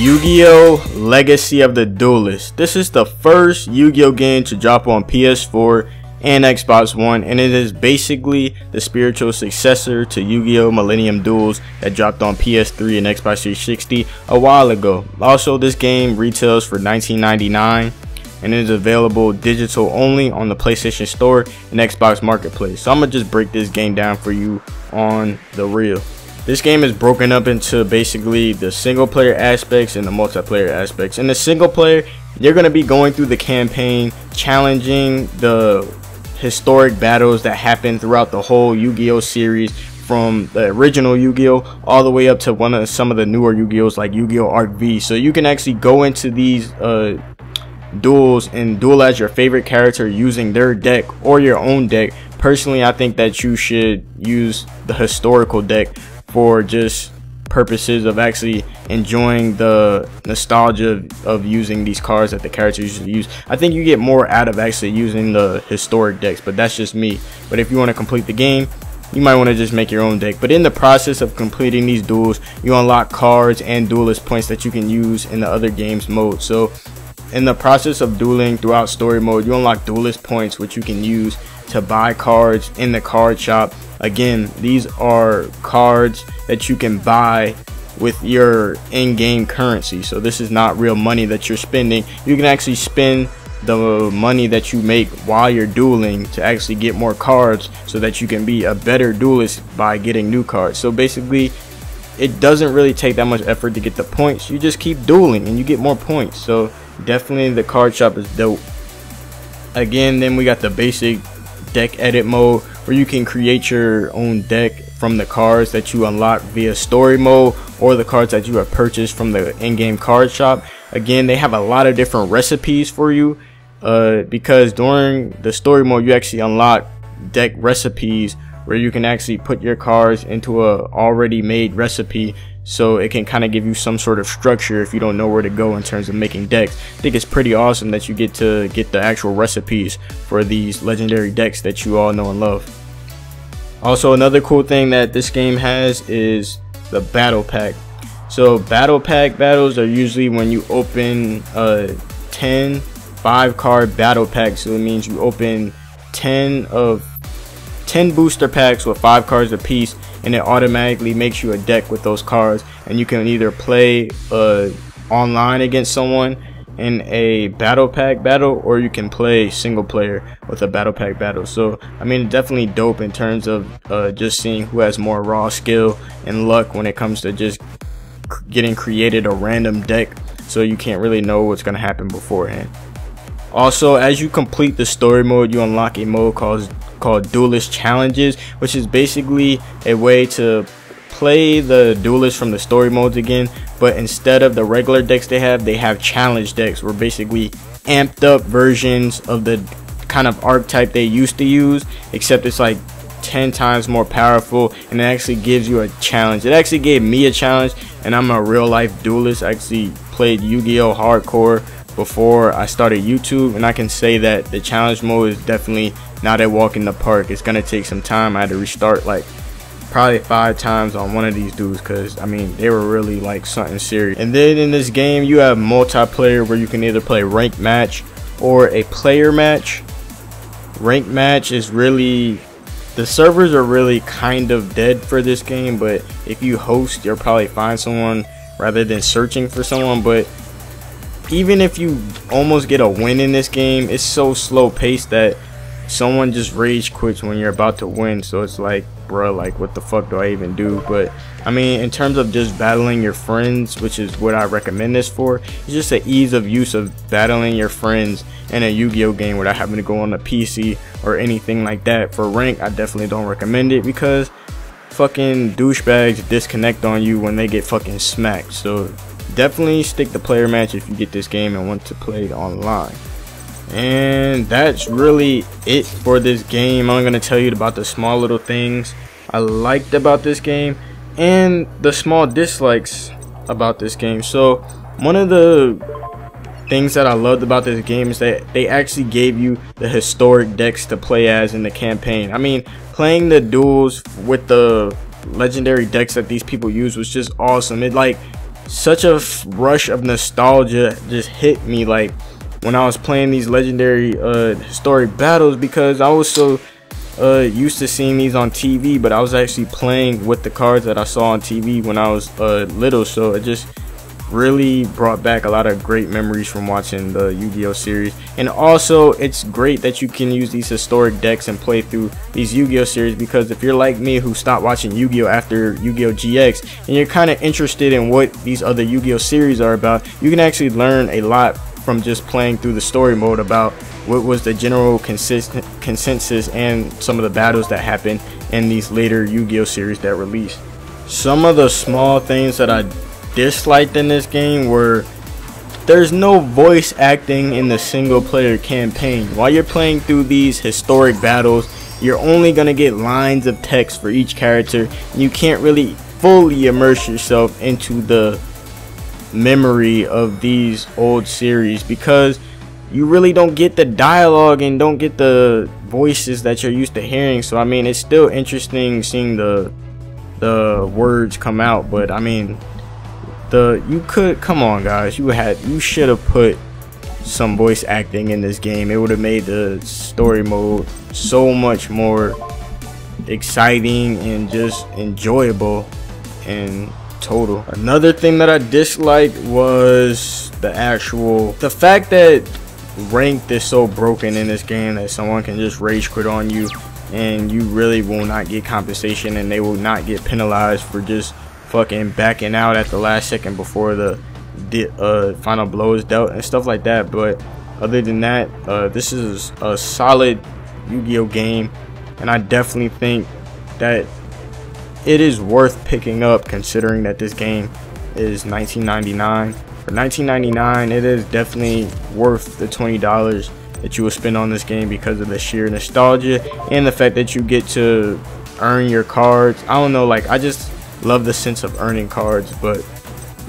Yu-Gi-Oh! Legacy of the Duelist. This is the first Yu-Gi-Oh! Game to drop on PS4 and Xbox One, and it is basically the spiritual successor to Yu-Gi-Oh! Millennium Duels that dropped on PS3 and Xbox 360 a while ago. Also, this game retails for $19.99 and it is available digital only on the PlayStation Store and Xbox Marketplace. So I'm gonna just break this game down for you on the reel. This game is broken up into basically the single player aspects and the multiplayer aspects. In the single player, you're going to be going through the campaign, challenging the historic battles that happen throughout the whole Yu-Gi-Oh series, from the original Yu-Gi-Oh all the way up to some of the newer Yu-Gi-Ohs like Yu-Gi-Oh ARC-V. So you can actually go into these duels and duel as your favorite character using their deck or your own deck. Personally, I think that you should use the historical deck for just purposes of actually enjoying the nostalgia of using these cards that the characters usually use. I think you get more out of actually using the historic decks, but that's just me. But if you want to complete the game, you might want to just make your own deck. But in the process of completing these duels, you unlock cards and duelist points that you can use in the other games mode. So in the process of dueling throughout story mode, you unlock duelist points which you can use to buy cards in the card shop. Again, these are cards that you can buy with your in-game currency, so this is not real money that you're spending. You can actually spend the money that you make while you're dueling to actually get more cards so that you can be a better duelist by getting new cards. So basically, it doesn't really take that much effort to get the points. You just keep dueling and you get more points. So definitely the card shop is dope. Again, then we got the basic deck edit mode, where you can create your own deck from the cards that you unlock via story mode or the cards that you have purchased from the in-game card shop. Again, they have a lot of different recipes for you because during the story mode you actually unlock deck recipes where you can actually put your cards into a already made recipe, so it can kind of give you some sort of structure if you don't know where to go in terms of making decks. I think it's pretty awesome that you get to get the actual recipes for these legendary decks that you all know and love. Also, another cool thing that this game has is the battle pack. So battle pack battles are usually when you open 10 5-card battle packs. So it means you open 10 booster packs with 5 cards apiece, and it automatically makes you a deck with those cards, and you can either play online against someone in a battle pack battle, or you can play single player with a battle pack battle. So I mean, definitely dope in terms of just seeing who has more raw skill and luck when it comes to just getting created a random deck, so you can't really know what's going to happen beforehand. Also, as you complete the story mode, you unlock a mode called Duelist Challenges, which is basically a way to play the duelist from the story modes again, but instead of the regular decks they have challenge decks, where basically amped up versions of the kind of archetype they used to use, except it's like 10 times more powerful, and it actually gives you a challenge. It actually gave me a challenge, and I'm a real life duelist. I actually played Yu-Gi-Oh! Hardcore before I started YouTube, and I can say that the challenge mode is definitely not a walk in the park. It's gonna take some time. I had to restart like probably 5 times on one of these dudes, because I mean, they were really like something serious. And then in this game you have multiplayer, where you can either play ranked match or a player match. Ranked match is really, the servers are really kind of dead for this game, but if you host, you'll probably find someone rather than searching for someone. But even if you almost get a win in this game, it's so slow paced that someone just rage quits when you're about to win. So it's like, bruh, like what the fuck do I even do? But I mean, in terms of just battling your friends, which is what I recommend this for, it's just the ease of use of battling your friends in a Yu-Gi-Oh game without having to go on a PC or anything like that. For rank, I definitely don't recommend it, because fucking douchebags disconnect on you when they get fucking smacked. So definitely stick to player match if you get this game and want to play it online. And that's really it for this game. I'm gonna tell you about the small little things I liked about this game and the small dislikes about this game. So one of the things that I loved about this game is that they actually gave you the historic decks to play as in the campaign. I mean, playing the duels with the legendary decks that these people use was just awesome. It like such a rush of nostalgia just hit me, like when I was playing these legendary historic battles, because I was so used to seeing these on TV, but I was actually playing with the cards that I saw on TV when I was little. So it just really brought back a lot of great memories from watching the Yu-Gi-Oh series. And also, it's great that you can use these historic decks and play through these Yu-Gi-Oh series, because if you're like me who stopped watching Yu-Gi-Oh after Yu-Gi-Oh GX and you're kind of interested in what these other Yu-Gi-Oh series are about, you can actually learn a lot from just playing through the story mode about what was the general consensus and some of the battles that happened in these later Yu-Gi-Oh series that released. Some of the small things that I disliked in this game were there's no voice acting in the single player campaign. While you're playing through these historic battles, you're only gonna get lines of text for each character. You can't really fully immerse yourself into the memory of these old series, because you really don't get the dialogue and don't get the voices that you're used to hearing. So I mean, it's still interesting seeing the words come out, but I mean, you could, come on guys, you should have put some voice acting in this game. It would have made the story mode so much more exciting and just enjoyable in total. Another thing that I disliked was the fact that ranked is so broken in this game, that someone can just rage quit on you and you really will not get compensation, and they will not get penalized for just fucking backing out at the last second before the final blow is dealt and stuff like that. But other than that, this is a solid Yu-Gi-Oh game, and I definitely think that it is worth picking up, considering that this game is $19.99. For $19.99, it is definitely worth the $20 that you will spend on this game, because of the sheer nostalgia and the fact that you get to earn your cards. I don't know, like, I just love the sense of earning cards. But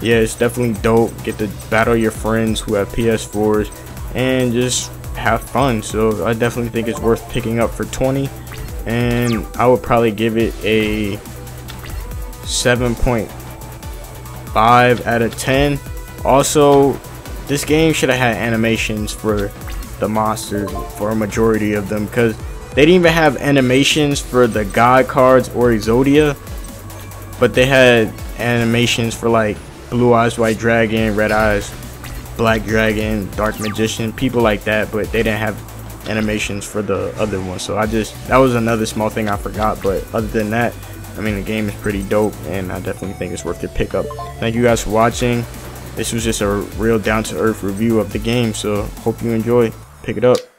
yeah, it's definitely dope. Get to battle your friends who have PS4s and just have fun. So I definitely think it's worth picking up for $20, and I would probably give it a 7.5 out of 10. Also, this game should have had animations for the monsters, for a majority of them, because they didn't even have animations for the god cards or Exodia, but they had animations for like Blue Eyes White Dragon, Red Eyes Black Dragon, Dark Magician, people like that, but they didn't have animations for the other one. So that was another small thing I forgot. But other than that, I mean, the game is pretty dope, and I definitely think it's worth your pickup. Thank you guys for watching. This was just a real down to earth review of the game, so hope you enjoy. Pick it up.